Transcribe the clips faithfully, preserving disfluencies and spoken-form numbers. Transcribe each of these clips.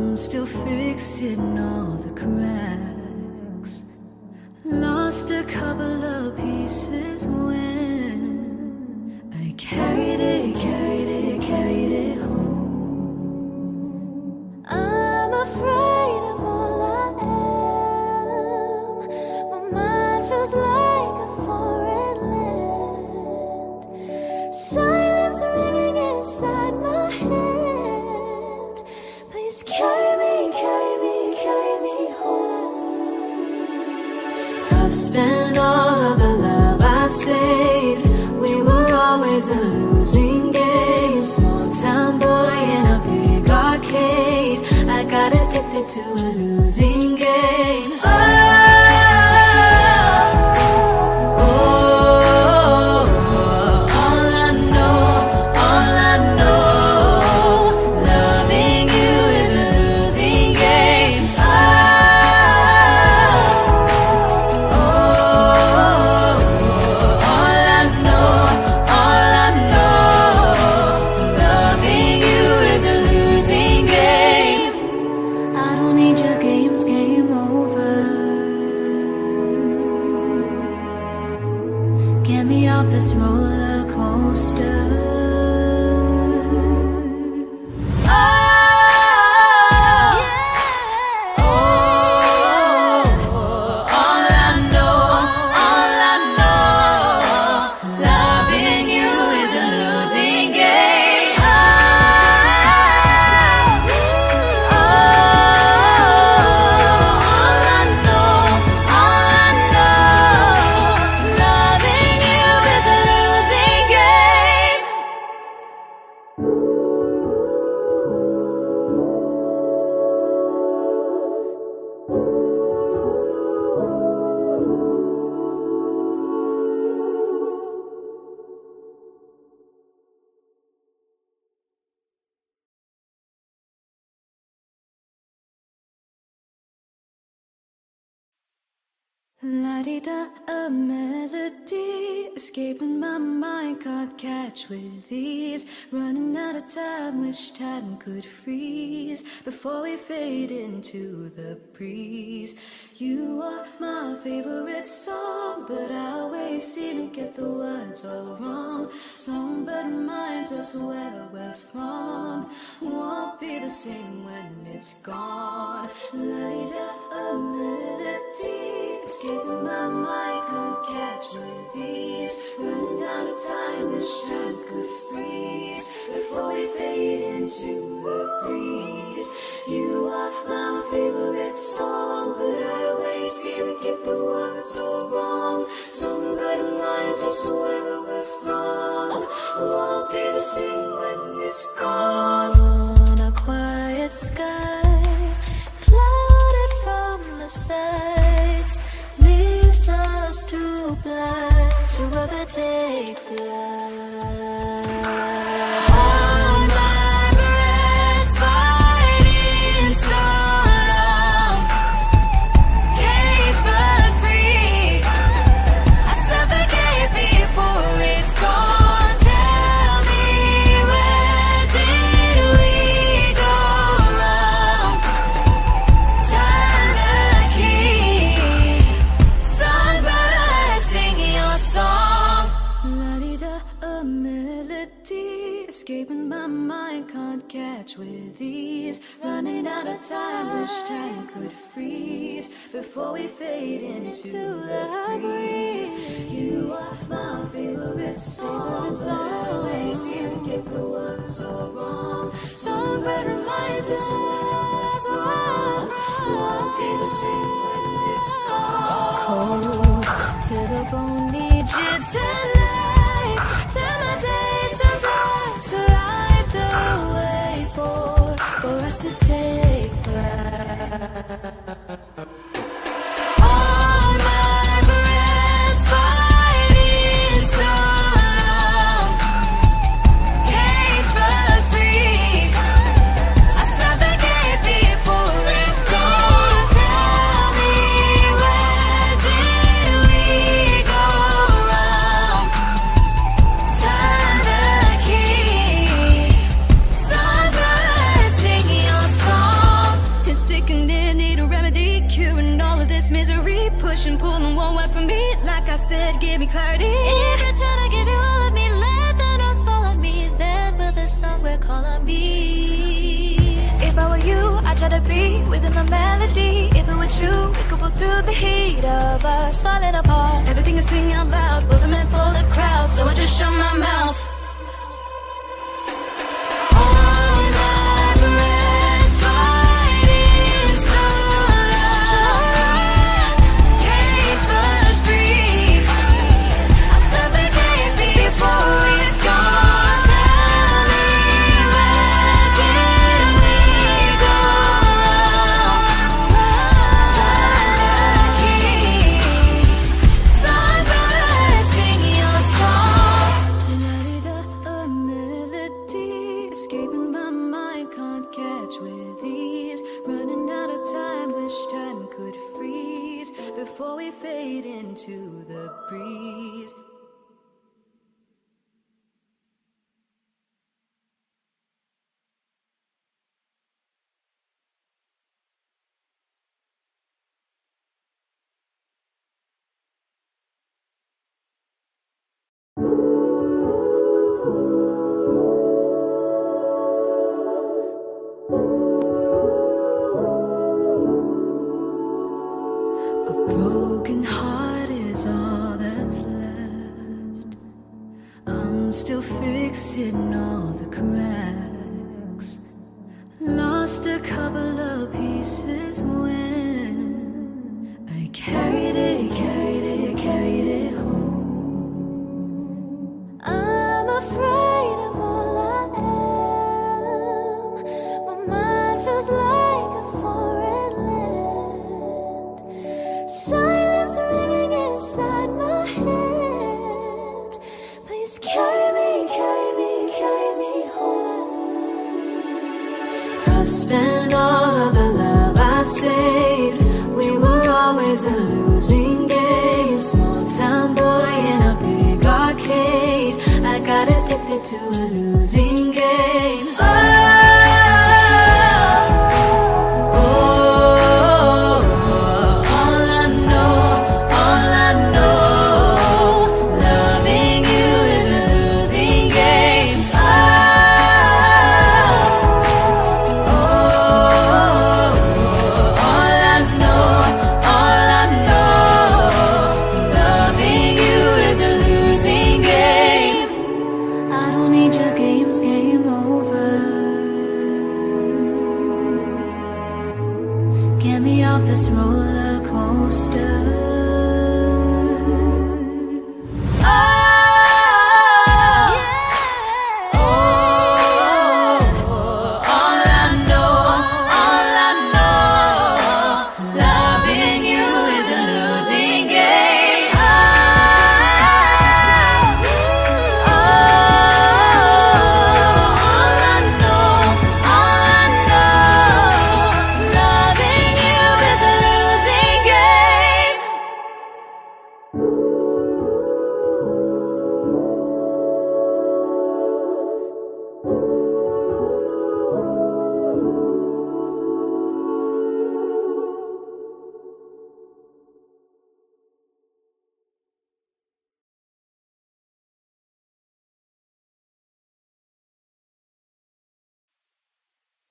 I'm still fixing all the cracks. Lost a couple of pieces when I carried it, carried it, carried it home. I'm afraid of all I am. My mind feels like a foreign land. Silence ringing inside my head. Please carry me, carry me, carry me home. I've spent all of the love I saved. We were always a losing game. Small town boy in a big arcade. I got addicted to a losing game. Oh, oh, oh, all I know, all I know. La-di-da, a melody escaping my mind, can't catch with ease. Running out of time, wish time could freeze before we fade into the breeze. You are my favorite song, but I always seem to get the words all wrong. Songbird reminds us where we're from, won't be the same when it's gone. La-di-da, a melody escaping my mind, can't catch with ease. Running out of time, wish time could freeze before we fade into the breeze. You are my favorite song, but I always seem to get the words all wrong. Songbird reminds us where we're from, won't be the same when it's gone. On a quiet sky, clouded from the sides, leaves us too blind to ever take flight. Hold my breath, fighting so long, caged but free. I suffocate before it's gone. Tell me, where did we go wrong? Turn the key, songbird, sing your song. La-di-da, a melody escaping my mind, can't catch with ease. Running out of time, wish time could freeze before we fade into the breeze. You are my favorite song, but I always seem to get the words all wrong. Songbird reminds us where we're from, won't be the same when it's gone. Cold to the bone, need you tonight. Turn my days from dark to light, the way for for us to take flight. All my breath, fighting so. Sing your song. push and pull and won't work for me. Like I said, give me clarity. In return, I give you all of me. Let the notes fall on me. Then will the songbird call on me. If I were you, I'd try to be within the melody. If it were true, we could pull through the heat of us falling apart. Everything I sing out loud wasn't meant for the crowd, so I just shut my mouth. Before we fade into the breeze. Still fixing all the cracks. Lost a couple of pieces when I carried it, carried it, carried it home. I'm afraid of all I am. My mind feels like a foreign land. Silence ringing inside my head. Please carry. Spend all of the love I saved. We were always a losing game. Small town boy in a big arcade. I got addicted to a losing game. Oh, oh, oh, all I know, all I know, loving you is a losing game. Oh, this roller coaster.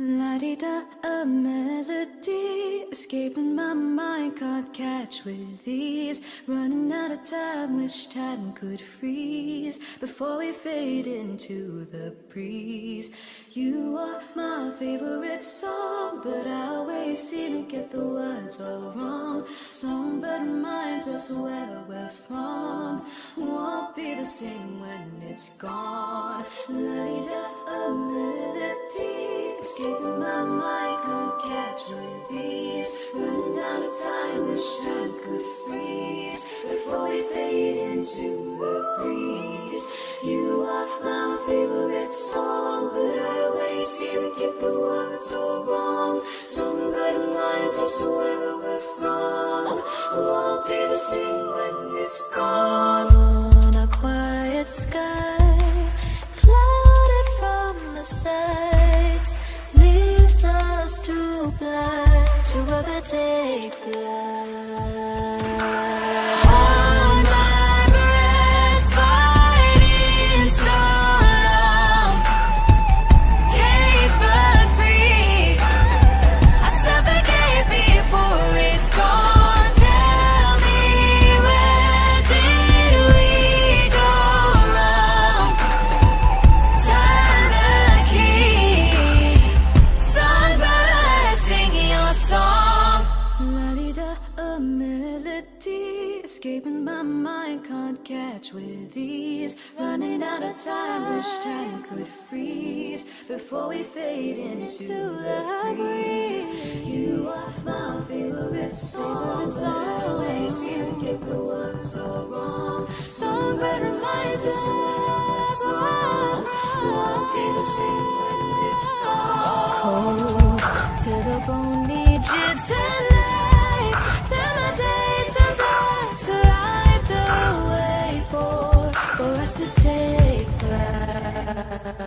La-dee-da, a melody escaping my mind, can't catch with ease. Running out of time, wish time could freeze before we fade into the breeze. You are my favorite song, but I always seem to get the words all wrong. Songbird reminds us where we're from, won't be the same when it's gone. La-dee-da, a melody escaping my mind, can't catch with ease. Running out of time, wish time could freeze before we fade into the breeze. You are my favorite song, but I always seem to get the words all wrong. Songbird reminds us where we're from, won't be the same when it's gone. On a quiet sky, clouded from the sights, leaves us too blind to ever take flight. escaping my mind, can't catch with ease. Running out of time, wish time could freeze before we fade into the breeze. You are my favorite song, but always you get the words all wrong. Songbird reminds us what's wrong, won't be the same when it's gone. Cold to the bone, need you tonight. Tell my days from dark to light the way for for us to take flight.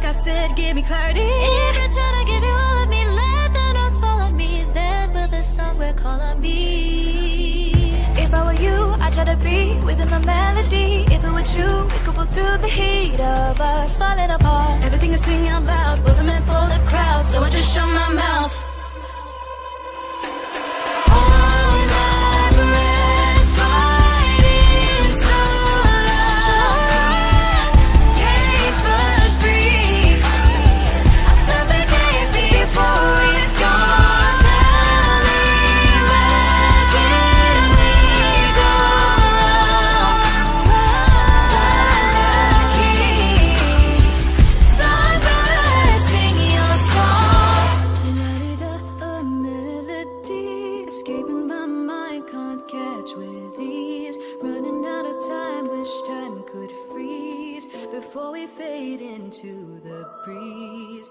I said, give me clarity. If you're trying to give you all of me, let the notes fall on me. Then will this song will call on me. If I were you, I'd try to be within the melody. If it were true, we could pull through the heat of us falling apart. Everything I sing out loud wasn't meant for the crowd, so I just shut my mouth. Before we fade into the breeze.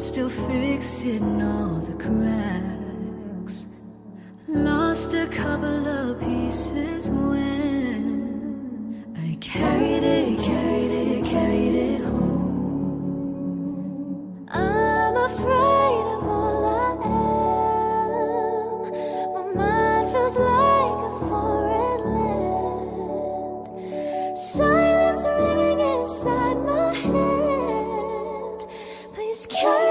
Still fixing all the cracks. Lost a couple of pieces when I carried it, carried it, carried it home. I'm afraid of all I am. My mind feels like a foreign land. Silence ringing inside my head. Please carry.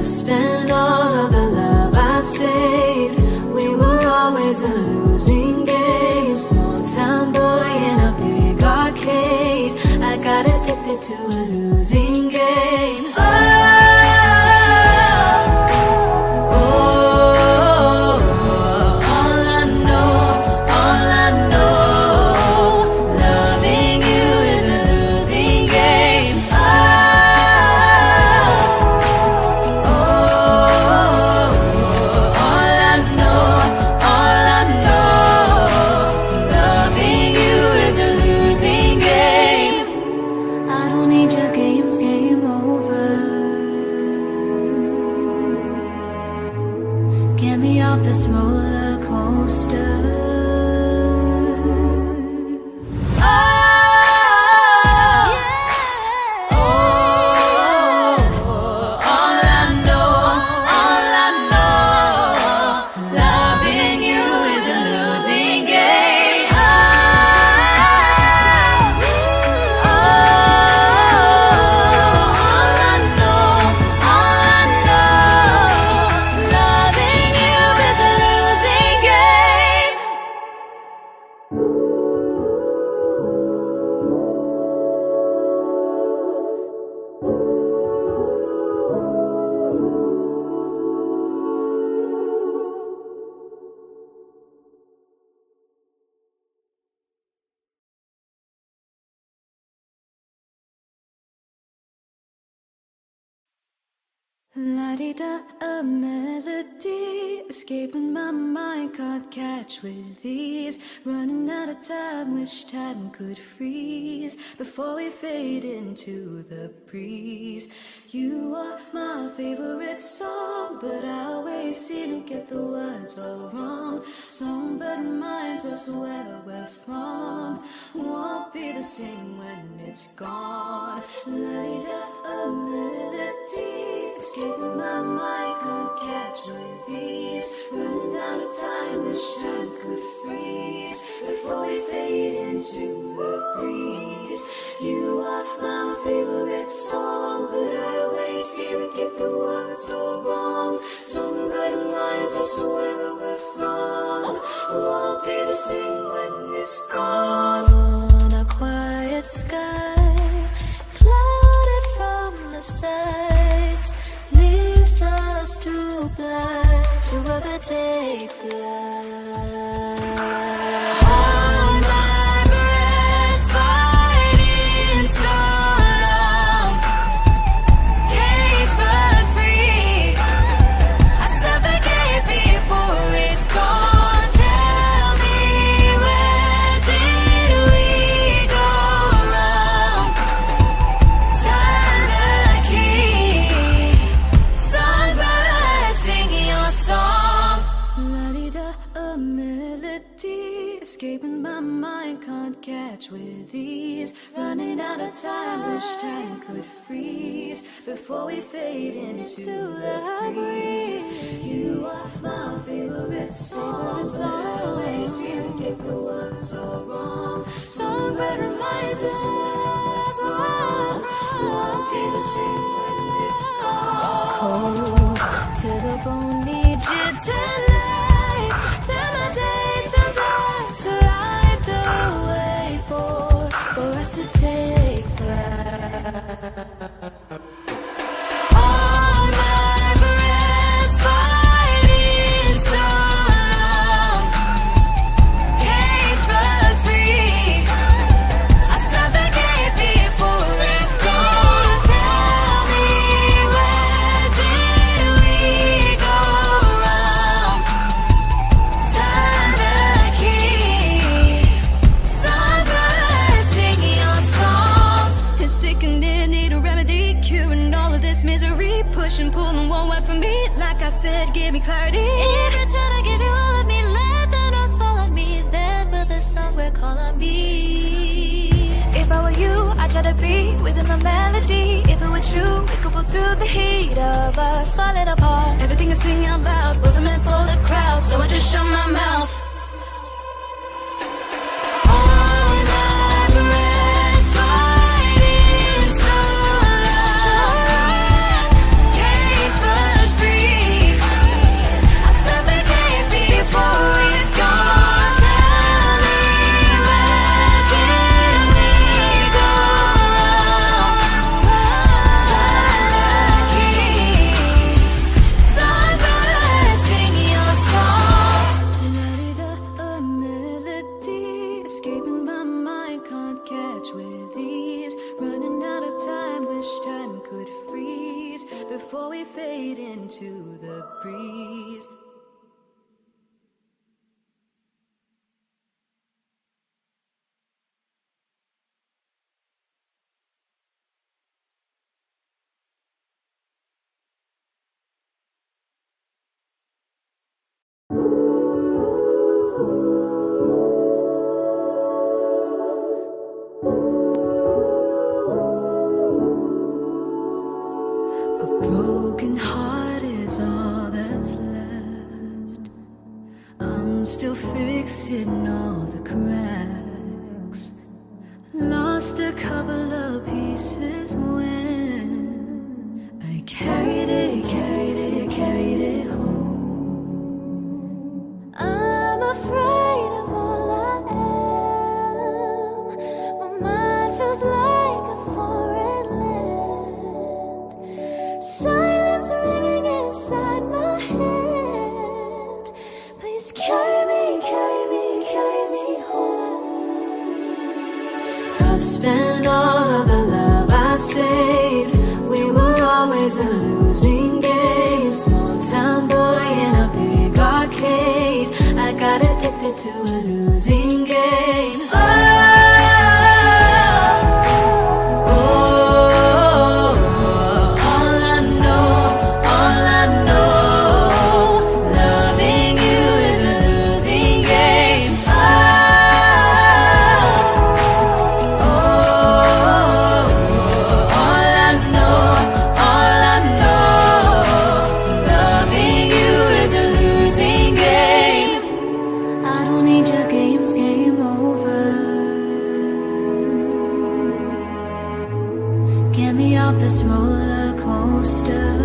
I've spent all of the love I saved. We were always a losing game. Small town boy in a big arcade. I got addicted to a losing game. Oh, oh, all I know, all I know, loving you is a losing game. Oh, games, games. La-di-da, a melody escaping my mind, can't catch with ease. Running out of time, wish time could freeze before we fade into the breeze. You are my favorite song, but I always seem to get the words all wrong. Songbird reminds us where we're from, won't be the same when it's gone. La-di-da, a melody escaping my mind, can't catch with ease. Running out of time, wish time could freeze before we fade into the breeze. You are my favorite song, but I always seem to get the words all wrong. Songbird reminds us where we're from, won't be the same when it's gone. On a quiet sky, clouded from the sides, leaves us too blind to ever take flight. Hold my breath, fighting so long, caged but free, I suffocate before it's gone. Tell me, where did we go wrong? Turn the key, songbird, sing your song. La-di-da, a melody escaping my mind, can't catch with ease. Running out of time, wish time could freeze before we fade into the breeze. You are my favorite song, but I always seem to get the words all wrong. Songbird reminds us where we're from, won't be the same when it's gone. Cold to the bone, need you tonight. Tell my days from dark to light, the way for for us to take flight. And pull and won't work for me. Like I said, give me clarity. In return, I give you all of me. Let the notes fall on me. Then will the songbird call on me? If I were you, I'd try to be within the melody. If it were true, we could pull through the heat of us falling apart. Everything I sing out loud wasn't meant for the crowd, so I just shut my mouth. Before we fade into the breeze. Still fixing all the cracks. Lost a couple of pieces when I carried it, carried it, carried it home. I'm afraid of all I am. My mind feels like a foreign land. Silence ringing inside my head. Please carry. Spend all of the love I saved. We were always always a losing game. Small town boy in a big arcade. I got addicted to a losing game. Get me off this roller coaster.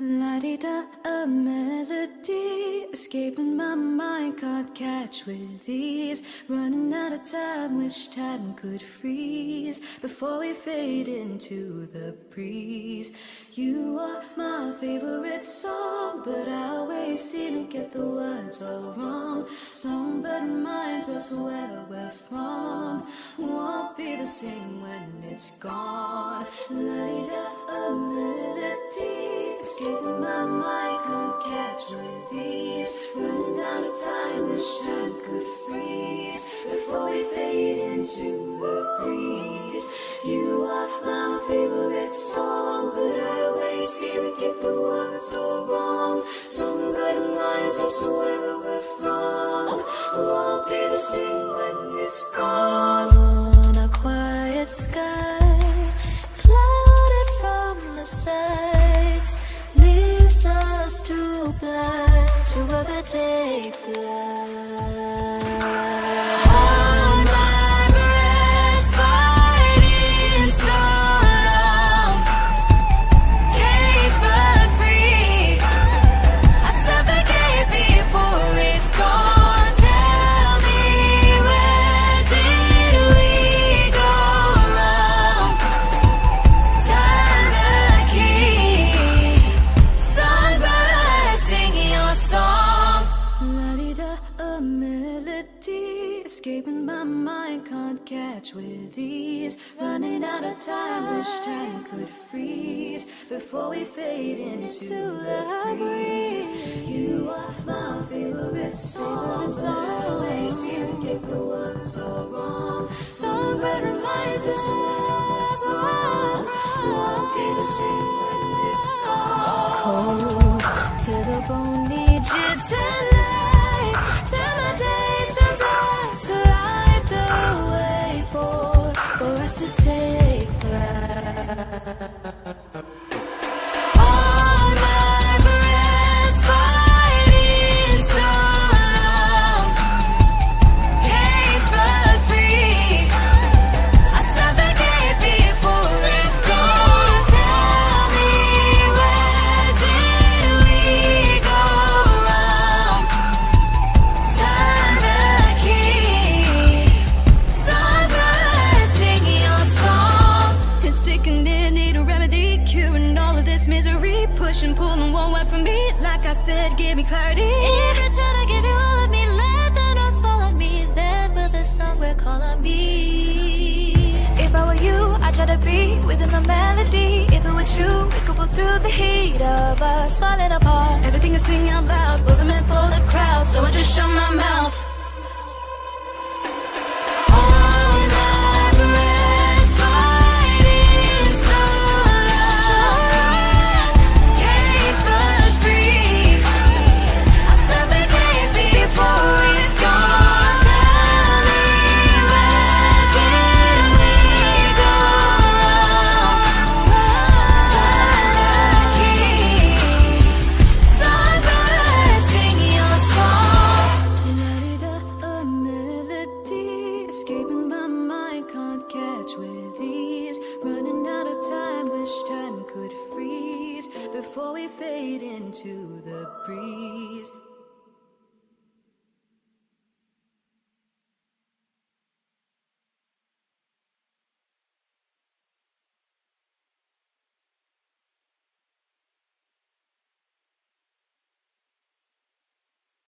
La-dee-da, a melody escaping my mind, can't catch with ease. Running out of time, wish time could freeze before we fade into the breeze. You are my favorite song, but I always seem to get the words all wrong. Songbird reminds us where we're from, won't be the same when it's gone. La-dee-da, a melody escaping my mind, can't catch with ease. Running out of time, wish time could freeze before we fade into the breeze. You are my favorite song, but I always seem to get the words all wrong. Some good lines also wherever we're from won't be the same when it's gone. On a quiet sky, clouded from the sights, leaves us too blind to ever take flight. Hold my breath, fighting so long, caged but free. I suffocate before it's gone. Tell me, where did we go wrong? Time's the key. Songbird, sing your song. La-dee-da, a melody escaping my mind, can't catch with ease. Running out of time, wish time could freeze before we fade into the breeze. You are my favorite song, but I always seem to get the words all wrong. Songbird reminds us where we're from, won't be the same when it's gone. Cold to the bone, need you tonight. Tell my days from dark to light, the way forward for us to take flight. I said, give me clarity. If you try to give you all of me, let the notes fall on me, then will this song will call on me. If I were you, I'd try to be within the melody. If it were true, we could pull through the heat of us falling apart. Everything I sing out loud wasn't meant for the crowd, so I just shut my mouth. It's gone. much with ease. Running out of time, wish time could freeze before we fade into the breeze.